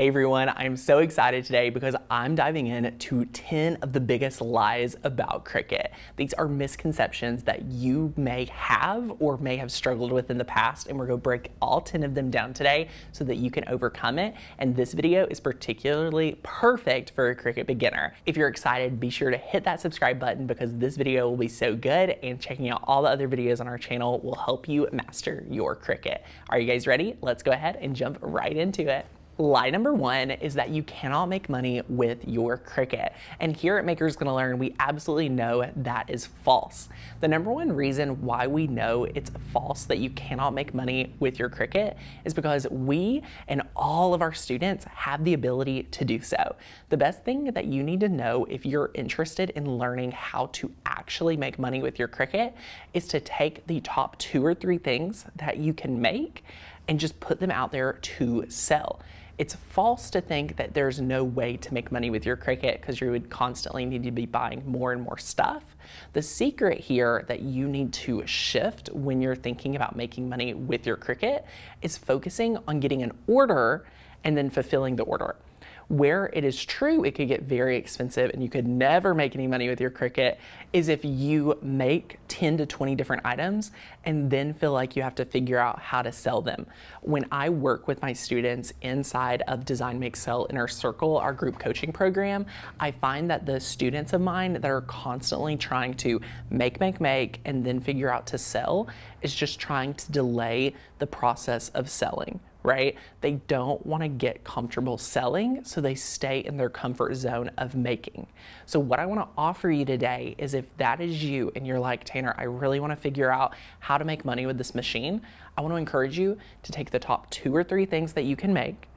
Hey everyone, I'm so excited today because I'm diving in to 10 of the biggest lies about Cricut. These are misconceptions that you may have or may have struggled with in the past, and we're going to break all 10 of them down today so that you can overcome it. And this video is particularly perfect for a Cricut beginner. If you're excited, be sure to hit that subscribe button because this video will be so good, and checking out all the other videos on our channel will help you master your Cricut. Are you guys ready? Let's go ahead and jump right into it. Lie number one is that you cannot make money with your Cricut. And here at Makers Gonna Learn, we absolutely know that is false. The number one reason why we know it's false that you cannot make money with your Cricut is because we and all of our students have the ability to do so. The best thing that you need to know if you're interested in learning how to actually make money with your Cricut is to take the top 2 or 3 things that you can make and just put them out there to sell. It's false to think that there's no way to make money with your Cricut because you would constantly need to be buying more and more stuff. The secret here that you need to shift when you're thinking about making money with your Cricut is focusing on getting an order and then fulfilling the order. Where it is true it could get very expensive and you could never make any money with your Cricut is if you make 10 to 20 different items and then feel like you have to figure out how to sell them. When I work with my students inside of Design Make Sell Inner Circle, our group coaching program, I find that the students of mine that are constantly trying to make and then figure out to sell is just trying to delay the process of selling. Right? They don't want to get comfortable selling, so they stay in their comfort zone of making. So what I want to offer you today is if that is you and you're like, Tanner, I really want to figure out how to make money with this machine, I want to encourage you to take the top 2 or 3 things that you can make,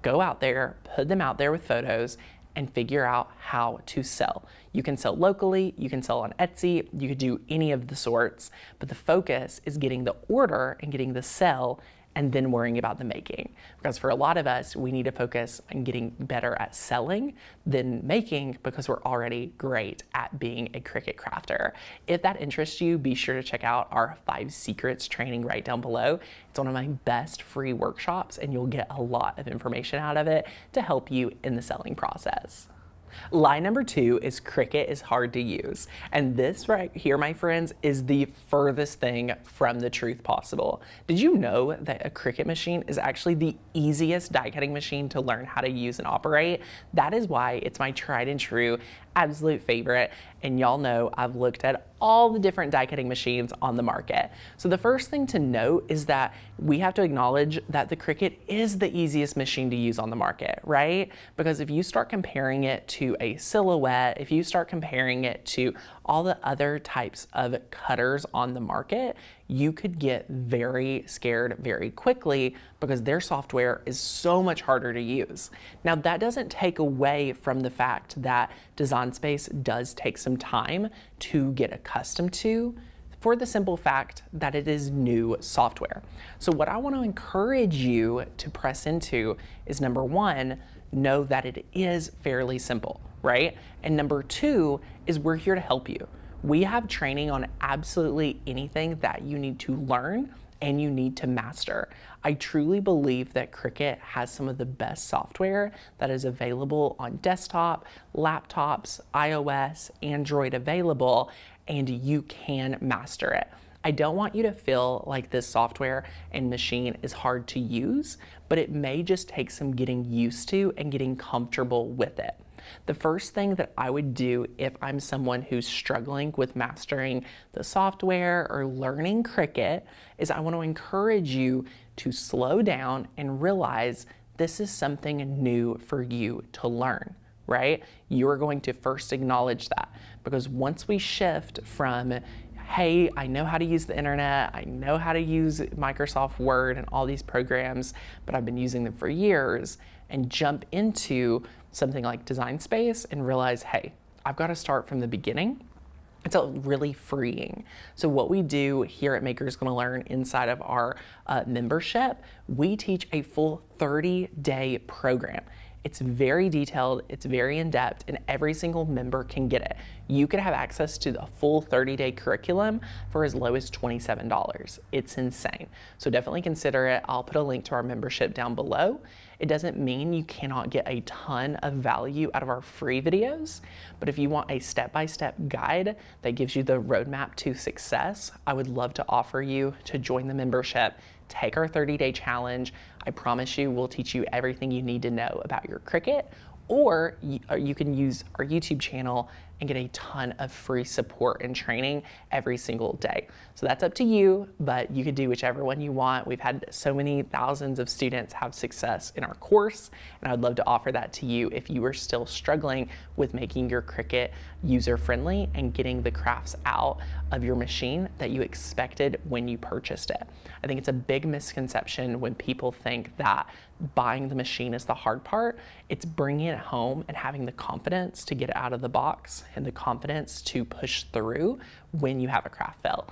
go out there, put them out there with photos, and figure out how to sell. You can sell locally, you can sell on Etsy, you could do any of the sorts, but the focus is getting the order and getting the sell and then worrying about the making. Because for a lot of us, we need to focus on getting better at selling than making because we're already great at being a Cricut crafter. If that interests you, be sure to check out our 5 Secrets training right down below. It's one of my best free workshops and you'll get a lot of information out of it to help you in the selling process. Lie number two is Cricut is hard to use. And this right here, my friends, is the furthest thing from the truth possible. Did you know that a Cricut machine is actually the easiest die cutting machine to learn how to use and operate? That is why it's my tried and true, absolute favorite. And y'all know I've looked at all the different die cutting machines on the market. So the first thing to note is that we have to acknowledge that the Cricut is the easiest machine to use on the market, right? Because if you start comparing it to a Silhouette, if you start comparing it to all the other types of cutters on the market, you could get very scared very quickly because their software is so much harder to use. Now that doesn't take away from the fact that Design Space does take some time to get accustomed to, for the simple fact that it is new software. So what I want to encourage you to press into is number one, know that it is fairly simple, right? And number two is we're here to help you. We have training on absolutely anything that you need to learn and you need to master. I truly believe that Cricut has some of the best software that is available on desktop, laptops, iOS, Android available, and you can master it. I don't want you to feel like this software and machine is hard to use, but it may just take some getting used to and getting comfortable with it. The first thing that I would do if I'm someone who's struggling with mastering the software or learning Cricut is I want to encourage you to slow down and realize this is something new for you to learn, right? You're going to first acknowledge that, because once we shift from, hey, I know how to use the internet, I know how to use Microsoft Word and all these programs, but I've been using them for years, and jump into something like Design Space and realize, hey, I've got to start from the beginning. It's really freeing. So what we do here at Makers Gonna Learn inside of our membership, we teach a full 30-day program. It's very detailed, it's very in-depth, and every single member can get it. You could have access to the full 30-day curriculum for as low as $27. It's insane. So definitely consider it. I'll put a link to our membership down below. It doesn't mean you cannot get a ton of value out of our free videos, but if you want a step-by-step guide that gives you the roadmap to success, I would love to offer you to join the membership. Take our 30-day challenge. I promise you we'll teach you everything you need to know about your Cricut, or you can use our YouTube channel and get a ton of free support and training every single day. So that's up to you, but you can do whichever one you want. We've had so many thousands of students have success in our course, and I would love to offer that to you if you are still struggling with making your Cricut user-friendly and getting the crafts out of your machine that you expected when you purchased it. I think it's a big misconception when people think that buying the machine is the hard part. It's bringing it home and having the confidence to get it out of the box and the confidence to push through when you have a craft fail.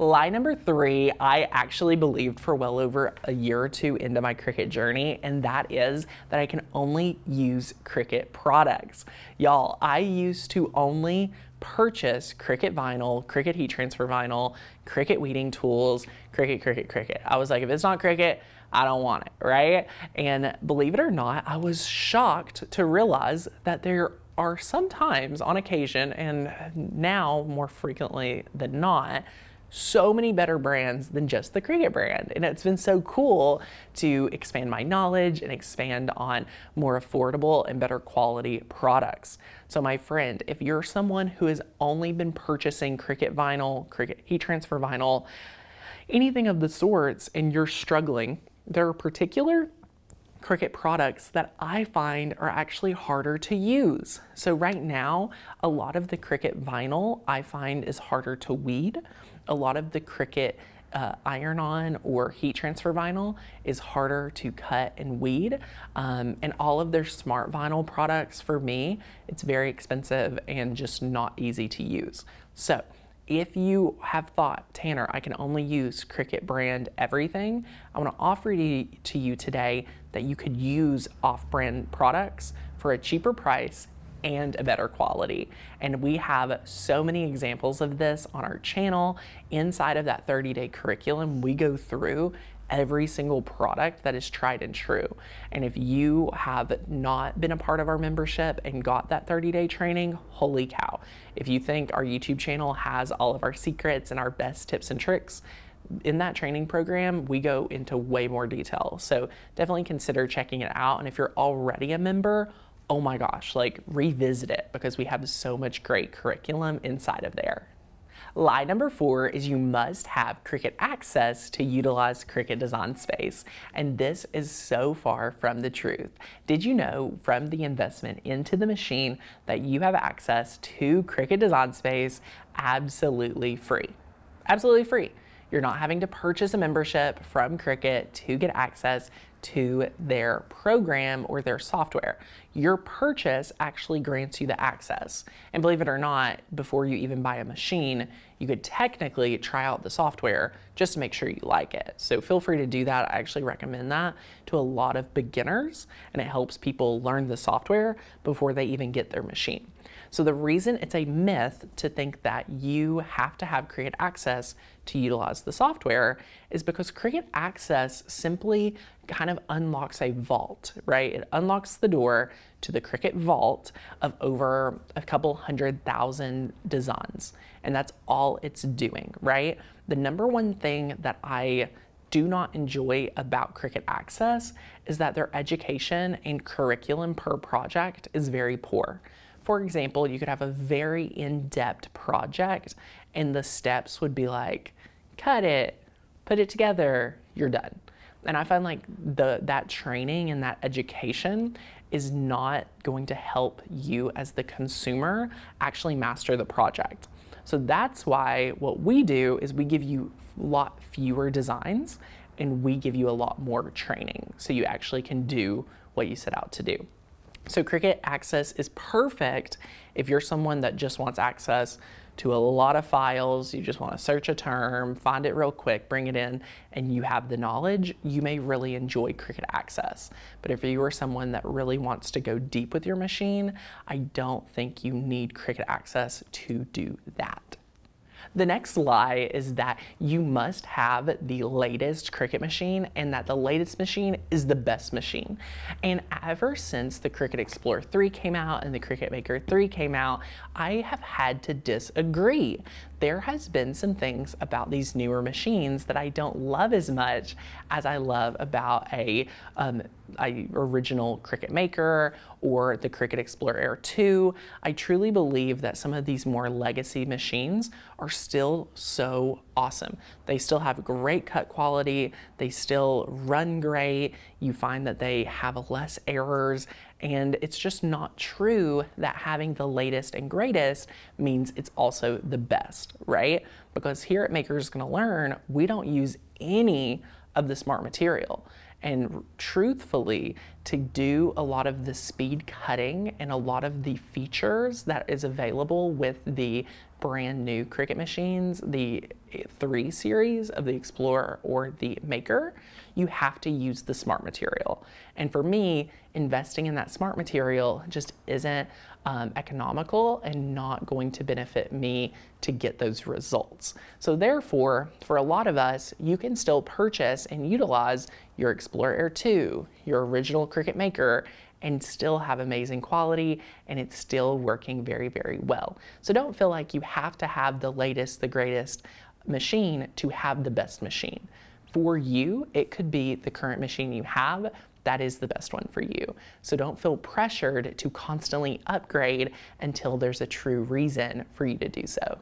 Lie number three, I actually believed for well over a year or two into my Cricut journey, and that is that I can only use Cricut products. Y'all, I used to only purchase Cricut vinyl, Cricut heat transfer vinyl, Cricut weeding tools, Cricut. I was like, if it's not Cricut, I don't want it, right? And believe it or not, I was shocked to realize that there are sometimes, on occasion, and now more frequently than not, so many better brands than just the Cricut brand. And it's been so cool to expand my knowledge and expand on more affordable and better quality products. So my friend, if you're someone who has only been purchasing Cricut vinyl, Cricut heat transfer vinyl, anything of the sorts, and you're struggling, there are particular Cricut products that I find are actually harder to use. So right now, a lot of the Cricut vinyl I find is harder to weed. A lot of the Cricut iron-on or heat transfer vinyl is harder to cut and weed. And all of their smart vinyl products, for me, it's very expensive and just not easy to use. So if you have thought, Tanner, I can only use Cricut brand everything, I want to offer to you today that you could use off-brand products for a cheaper price and a better quality. And we have so many examples of this on our channel. Inside of that 30-day curriculum, we go through every single product that is tried and true. And if you have not been a part of our membership and got that 30-day training, holy cow. If you think our YouTube channel has all of our secrets and our best tips and tricks, in that training program, we go into way more detail. So definitely consider checking it out. And if you're already a member, oh my gosh, like revisit it, because we have so much great curriculum inside of there. Lie number four is you must have Cricut Access to utilize Cricut Design Space, and this is so far from the truth. Did you know from the investment into the machine that you have access to Cricut Design Space absolutely free? Absolutely free. You're not having to purchase a membership from Cricut to get access to their program or their software. Your purchase actually grants you the access. And believe it or not, before you even buy a machine, you could technically try out the software just to make sure you like it. So feel free to do that. I actually recommend that to a lot of beginners, and it helps people learn the software before they even get their machine. So the reason it's a myth to think that you have to have Cricut Access to utilize the software is because Cricut Access simply kind of unlocks a vault, right? It unlocks the door to the Cricut vault of over a couple 100,000 designs. And that's all it's doing, right? The number one thing that I do not enjoy about Cricut Access is that their education and curriculum per project is very poor. For example, you could have a very in-depth project and the steps would be like, cut it, put it together, you're done. And I find like that training and that education is not going to help you as the consumer actually master the project. So that's why what we do is we give you a lot fewer designs and we give you a lot more training so you actually can do what you set out to do. So Cricut Access is perfect if you're someone that just wants access to a lot of files, you just want to search a term, find it real quick, bring it in, and you have the knowledge, you may really enjoy Cricut Access. But if you are someone that really wants to go deep with your machine, I don't think you need Cricut Access to do that. The next lie is that you must have the latest Cricut machine and that the latest machine is the best machine. And ever since the Cricut Explorer 3 came out and the Cricut Maker 3 came out, I have had to disagree. There has been some things about these newer machines that I don't love as much as I love about a original Cricut Maker or the Cricut Explorer Air 2. I truly believe that some of these more legacy machines are still so awesome. They still have great cut quality. They still run great. You find that they have less errors. And it's just not true that having the latest and greatest means it's also the best, right? Because here at Makers Gonna Learn, we don't use any of the smart material. And truthfully, to do a lot of the speed cutting and a lot of the features that is available with the brand new Cricut machines, the 3 series of the Explorer or the Maker, you have to use the smart material. And for me, investing in that smart material just isn't economical and not going to benefit me to get those results. So therefore, for a lot of us, you can still purchase and utilize your Explorer Air 2, your original Cricut Maker, and still have amazing quality, and it's still working very, very well. So don't feel like you have to have the latest, the greatest machine to have the best machine. For you, it could be the current machine you have that is the best one for you. So don't feel pressured to constantly upgrade until there's a true reason for you to do so.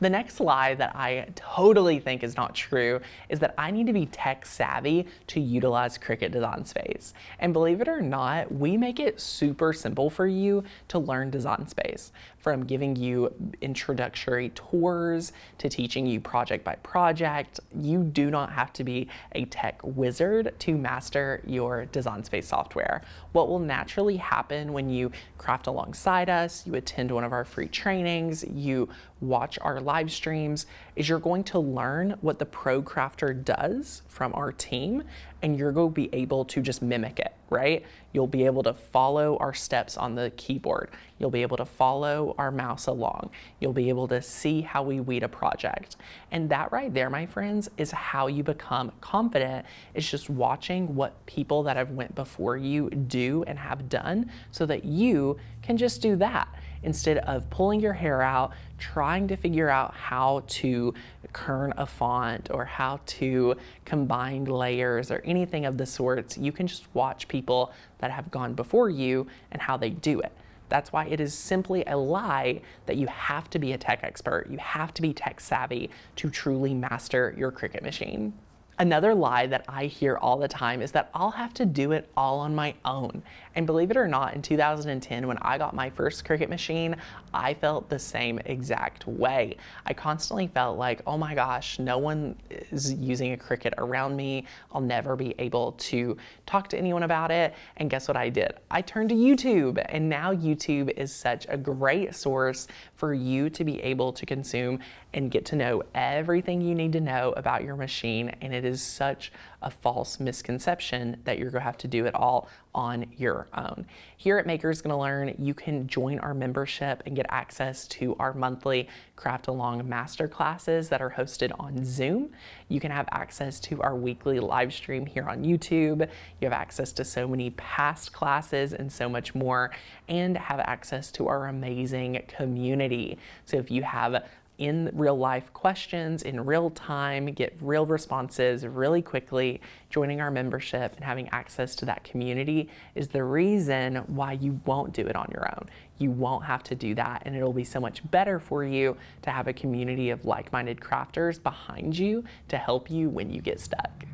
The next lie that I totally think is not true is that I need to be tech savvy to utilize Cricut Design Space. And believe it or not, we make it super simple for you to learn Design Space, from giving you introductory tours to teaching you project by project. You do not have to be a tech wizard to master your Design Space software. What will naturally happen when you craft alongside us, you attend one of our free trainings, you watch our live streams, is you're going to learn what the pro crafter does from our team, and you're going to be able to just mimic it, right? You'll be able to follow our steps on the keyboard. You'll be able to follow our mouse along. You'll be able to see how we weed a project. And that right there, my friends, is how you become confident. It's just watching what people that have went before you do and have done so that you can just do that instead of pulling your hair out, trying to figure out how to kern a font or how to combine layers or anything of the sorts. You can just watch people that have gone before you and how they do it. That's why it is simply a lie that you have to be a tech expert. You have to be tech savvy to truly master your Cricut machine. Another lie that I hear all the time is that I'll have to do it all on my own. And believe it or not, in 2010, when I got my first Cricut machine, I felt the same exact way. I constantly felt like, oh my gosh, no one is using a Cricut around me. I'll never be able to talk to anyone about it. And guess what I did? I turned to YouTube, and now YouTube is such a great source for you to be able to consume and get to know everything you need to know about your machine. And it is such a false misconception that you're going to have to do it all on your own. Here at Makers Gonna Learn, you can join our membership and get access to our monthly Craft Along master classes that are hosted on Zoom. You can have access to our weekly live stream here on YouTube. You have access to so many past classes and so much more, and have access to our amazing community. So if you have in real life questions, in real time, get real responses really quickly. Joining our membership and having access to that community is the reason why you won't do it on your own. You won't have to do that, and it'll be so much better for you to have a community of like-minded crafters behind you to help you when you get stuck.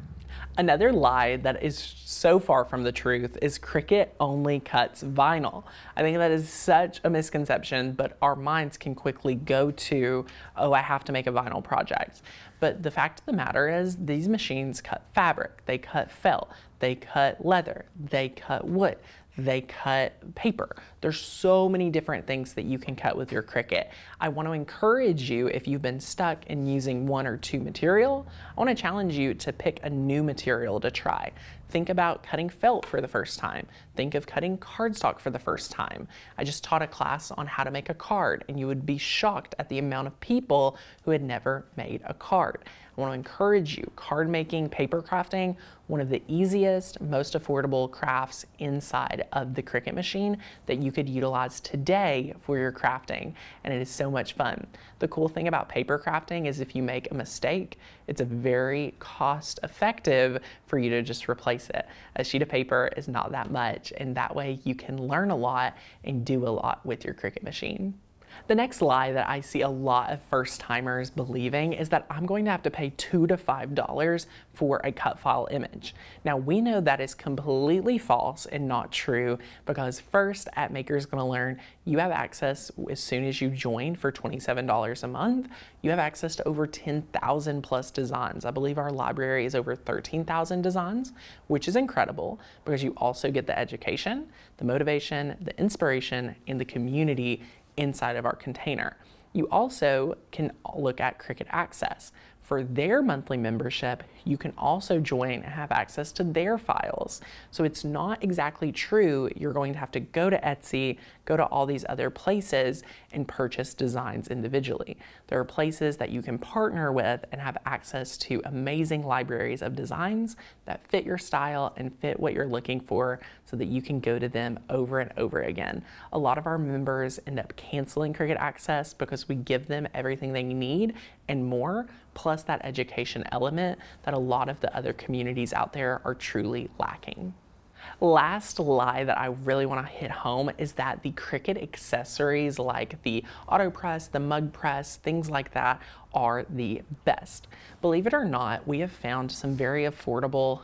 Another lie that is so far from the truth is Cricut only cuts vinyl. I think that is such a misconception, but our minds can quickly go to, oh, I have to make a vinyl project. But the fact of the matter is these machines cut fabric, they cut felt, they cut leather, they cut wood. they cut paper. There's so many different things that you can cut with your Cricut. I want to encourage you, if you've been stuck in using one or two material, I want to challenge you to pick a new material to try. Think about cutting felt for the first time. Think of cutting cardstock for the first time. I just taught a class on how to make a card, and you would be shocked at the amount of people who had never made a card. I want to encourage you, card making, paper crafting, one of the easiest, most affordable crafts inside of the Cricut machine that you could utilize today for your crafting, and it is so much fun. The cool thing about paper crafting is if you make a mistake, it's a very cost effective for you to just replace it. A sheet of paper is not that much, and that way you can learn a lot and do a lot with your Cricut machine. The next lie that I see a lot of first timers believing is that I'm going to have to pay $2 to $5 for a cut file image. Now we know that is completely false and not true, because first, at Makers Gonna Learn, you have access, as soon as you join for $27 a month, you have access to over 10,000 plus designs. I believe our library is over 13,000 designs, which is incredible because you also get the education, the motivation, the inspiration, and the community inside of our container. You also can look at Cricut Access. For their monthly membership, you can also join and have access to their files. So it's not exactly true you're going to have to go to Etsy, go to all these other places and purchase designs individually. There are places that you can partner with and have access to amazing libraries of designs that fit your style and fit what you're looking for, so that you can go to them over and over again. A lot of our members end up canceling Cricut Access because we give them everything they need and more, plus that education element that a lot of the other communities out there are truly lacking. Last lie that I really want to hit home is that the Cricut accessories, like the auto press, the mug press, things like that, are the best. Believe it or not, we have found some very affordable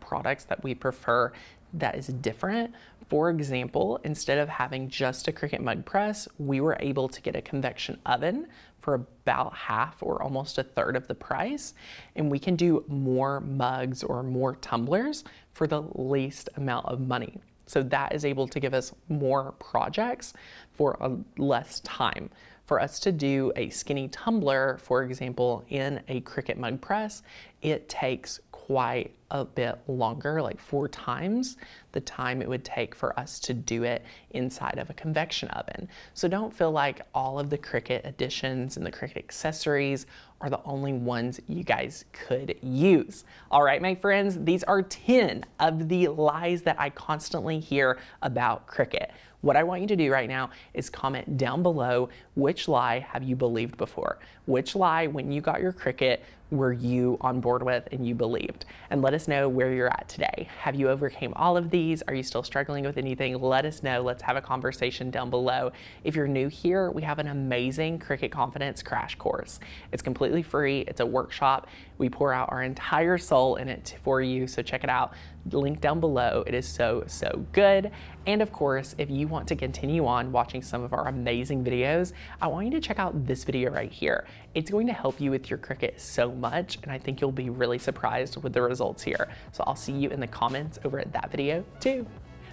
products that we prefer that is different. For example, instead of having just a Cricut mug press, we were able to get a convection oven for about half or almost a third of the price, and we can do more mugs or more tumblers for the least amount of money. So that is able to give us more projects for less time. For us to do a skinny tumbler, for example, in a Cricut mug press, it takes quite a bit longer, like 4 times the time it would take for us to do it inside of a convection oven. So don't feel like all of the Cricut additions and the Cricut accessories are the only ones you guys could use. All right, my friends, these are 10 of the lies that I constantly hear about Cricut. What I want you to do right now is comment down below, which lie have you believed before? Which lie, when you got your Cricut, were you on board with and you believed? And let us know where you're at today. Have you overcame all of these? Are you still struggling with anything? Let us know. Let's have a conversation down below. If you're new here, we have an amazing Cricut Confidence Crash Course. It's completely free. It's a workshop. We pour out our entire soul in it for you, so check it out. Link down below. It is so, so good. And of course, if you want to continue on watching some of our amazing videos, I want you to check out this video right here. It's going to help you with your Cricut so much, and I think you'll be really surprised with the results here. So I'll see you in the comments over at that video too.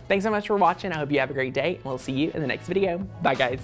Thanks so much for watching. I hope you have a great day, and we'll see you in the next video. Bye guys.